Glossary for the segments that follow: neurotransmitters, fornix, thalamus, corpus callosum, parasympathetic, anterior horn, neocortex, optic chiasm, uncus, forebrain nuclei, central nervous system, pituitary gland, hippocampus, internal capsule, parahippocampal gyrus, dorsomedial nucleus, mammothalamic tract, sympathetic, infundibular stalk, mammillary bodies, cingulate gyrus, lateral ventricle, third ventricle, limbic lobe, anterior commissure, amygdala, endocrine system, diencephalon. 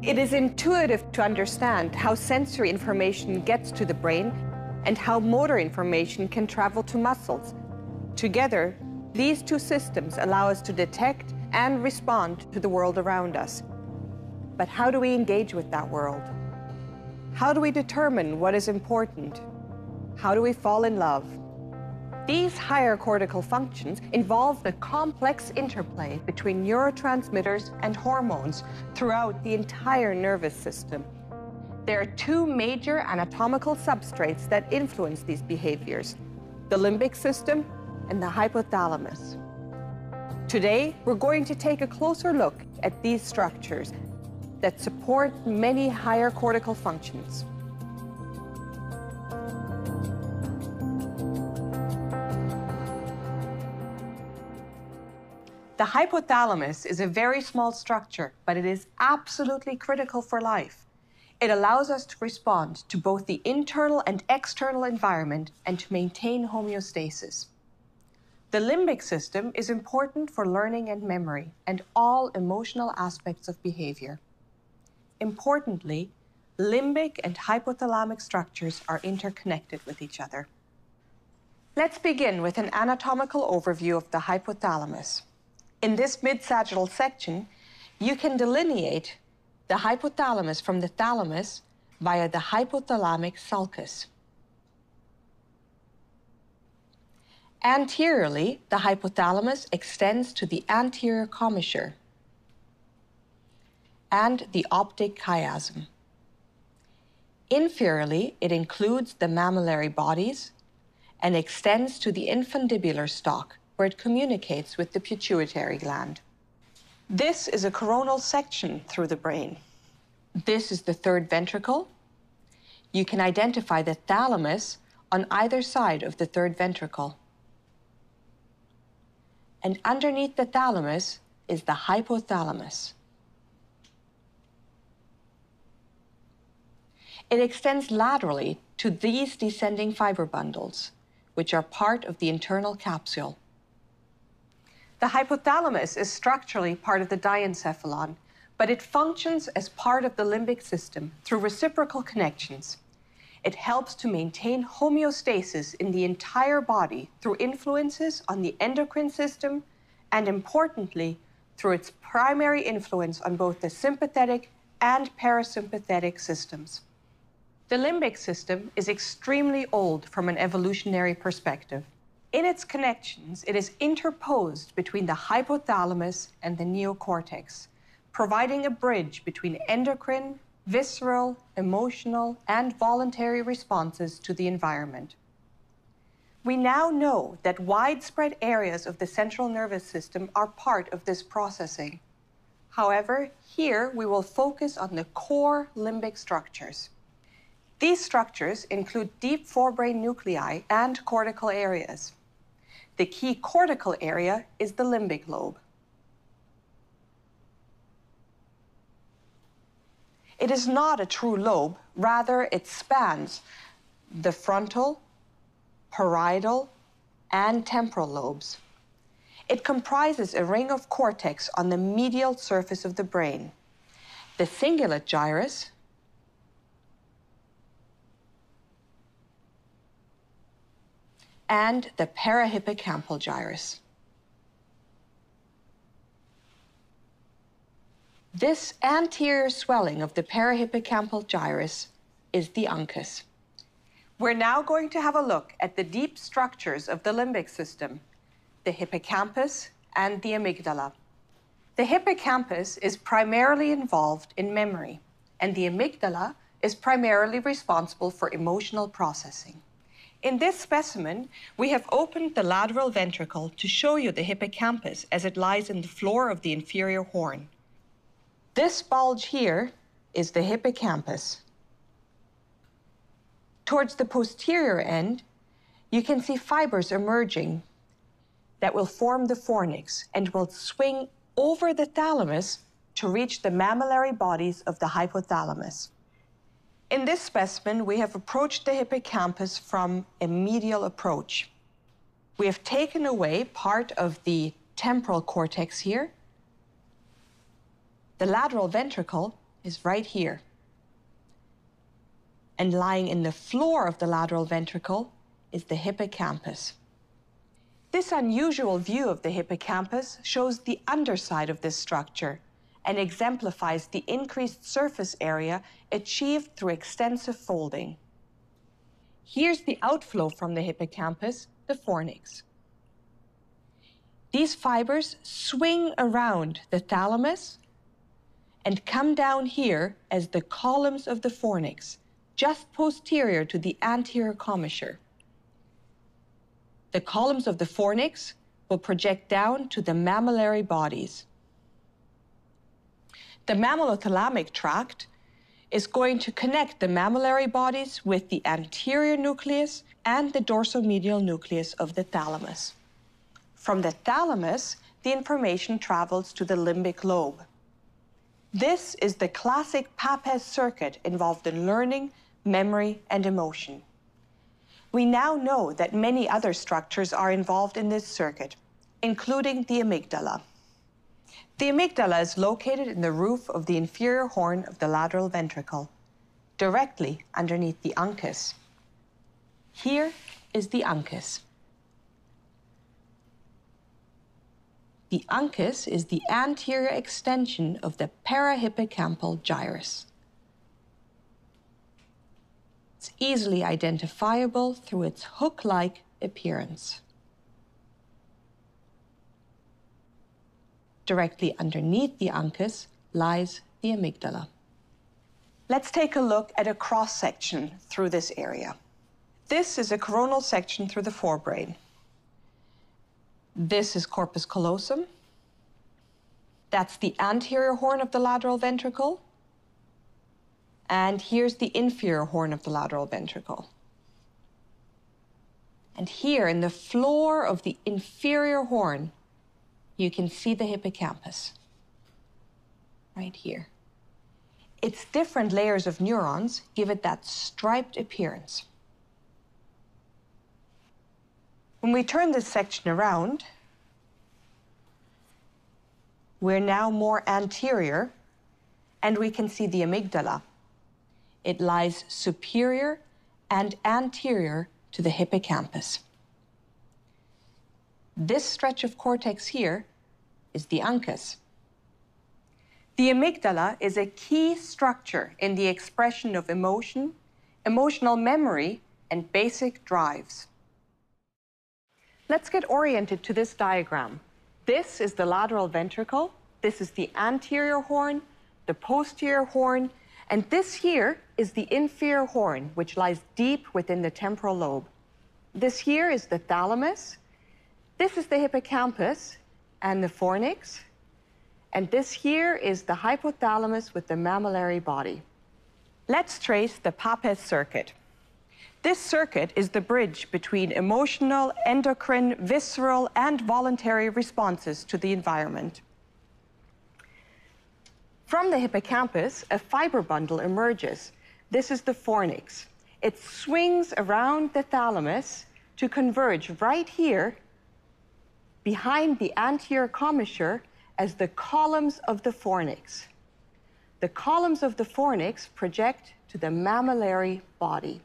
It is intuitive to understand how sensory information gets to the brain and how motor information can travel to muscles. Together, these two systems allow us to detect and respond to the world around us. But how do we engage with that world? How do we determine what is important? How do we fall in love? These higher cortical functions involve the complex interplay between neurotransmitters and hormones throughout the entire nervous system. There are two major anatomical substrates that influence these behaviors: the limbic system and the hypothalamus. Today, we're going to take a closer look at these structures that support many higher cortical functions. The hypothalamus is a very small structure, but it is absolutely critical for life. It allows us to respond to both the internal and external environment and to maintain homeostasis. The limbic system is important for learning and memory and all emotional aspects of behavior. Importantly, limbic and hypothalamic structures are interconnected with each other. Let's begin with an anatomical overview of the hypothalamus. In this mid-sagittal section, you can delineate the hypothalamus from the thalamus via the hypothalamic sulcus. Anteriorly, the hypothalamus extends to the anterior commissure and the optic chiasm. Inferiorly, it includes the mammillary bodies and extends to the infundibular stalk, where it communicates with the pituitary gland. This is a coronal section through the brain. This is the third ventricle. You can identify the thalamus on either side of the third ventricle. And underneath the thalamus is the hypothalamus. It extends laterally to these descending fiber bundles, which are part of the internal capsule. The hypothalamus is structurally part of the diencephalon, but it functions as part of the limbic system through reciprocal connections. It helps to maintain homeostasis in the entire body through influences on the endocrine system and, importantly, through its primary influence on both the sympathetic and parasympathetic systems. The limbic system is extremely old from an evolutionary perspective. In its connections, it is interposed between the hypothalamus and the neocortex, providing a bridge between endocrine, visceral, emotional, and voluntary responses to the environment. We now know that widespread areas of the central nervous system are part of this processing. However, here we will focus on the core limbic structures. These structures include deep forebrain nuclei and cortical areas. The key cortical area is the limbic lobe. It is not a true lobe, rather it spans the frontal, parietal, and temporal lobes. It comprises a ring of cortex on the medial surface of the brain, the cingulate gyrus, and the parahippocampal gyrus. This anterior swelling of the parahippocampal gyrus is the uncus. We're now going to have a look at the deep structures of the limbic system, the hippocampus and the amygdala. The hippocampus is primarily involved in memory, and the amygdala is primarily responsible for emotional processing. In this specimen, we have opened the lateral ventricle to show you the hippocampus as it lies in the floor of the inferior horn. This bulge here is the hippocampus. Towards the posterior end, you can see fibers emerging that will form the fornix and will swing over the thalamus to reach the mammillary bodies of the hypothalamus. In this specimen, we have approached the hippocampus from a medial approach. We have taken away part of the temporal cortex here. The lateral ventricle is right here. And lying in the floor of the lateral ventricle is the hippocampus. This unusual view of the hippocampus shows the underside of this structure and exemplifies the increased surface area achieved through extensive folding. Here's the outflow from the hippocampus, the fornix. These fibers swing around the thalamus and come down here as the columns of the fornix, just posterior to the anterior commissure. The columns of the fornix will project down to the mammillary bodies. The mammothalamic tract is going to connect the mammillary bodies with the anterior nucleus and the dorsomedial nucleus of the thalamus. From the thalamus, the information travels to the limbic lobe. This is the classic Papez circuit involved in learning, memory, and emotion. We now know that many other structures are involved in this circuit, including the amygdala. The amygdala is located in the roof of the inferior horn of the lateral ventricle, directly underneath the uncus. Here is the uncus. The uncus is the anterior extension of the parahippocampal gyrus. It's easily identifiable through its hook-like appearance. Directly underneath the uncus lies the amygdala. Let's take a look at a cross-section through this area. This is a coronal section through the forebrain. This is corpus callosum. That's the anterior horn of the lateral ventricle. And here's the inferior horn of the lateral ventricle. And here in the floor of the inferior horn, you can see the hippocampus right here. Its different layers of neurons give it that striped appearance. When we turn this section around, we're now more anterior, and we can see the amygdala. It lies superior and anterior to the hippocampus. This stretch of cortex here is the uncus. The amygdala is a key structure in the expression of emotion, emotional memory, and basic drives. Let's get oriented to this diagram. This is the lateral ventricle, this is the anterior horn, the posterior horn, and this here is the inferior horn, which lies deep within the temporal lobe. This here is the thalamus, this is the hippocampus and the fornix, and this here is the hypothalamus with the mammillary body. Let's trace the Papez circuit. This circuit is the bridge between emotional, endocrine, visceral, and voluntary responses to the environment. From the hippocampus, a fiber bundle emerges. This is the fornix. It swings around the thalamus to converge right here behind the anterior commissure as the columns of the fornix. The columns of the fornix project to the mammillary body.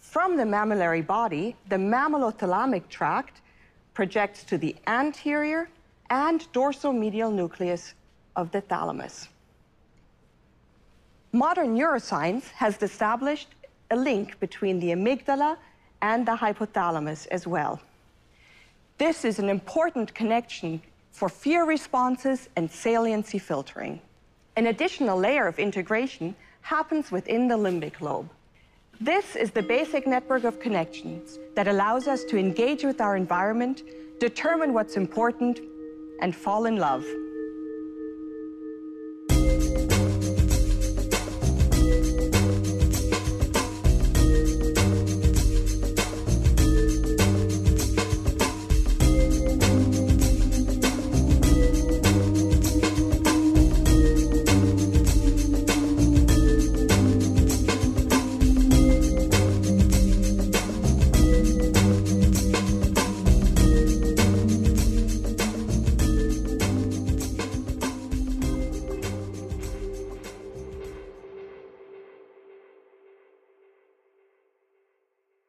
From the mammillary body, the mammothalamic tract projects to the anterior and dorsomedial nucleus of the thalamus. Modern neuroscience has established a link between the amygdala and the hypothalamus as well. This is an important connection for fear responses and saliency filtering. An additional layer of integration happens within the limbic lobe. This is the basic network of connections that allows us to engage with our environment, determine what's important, and fall in love.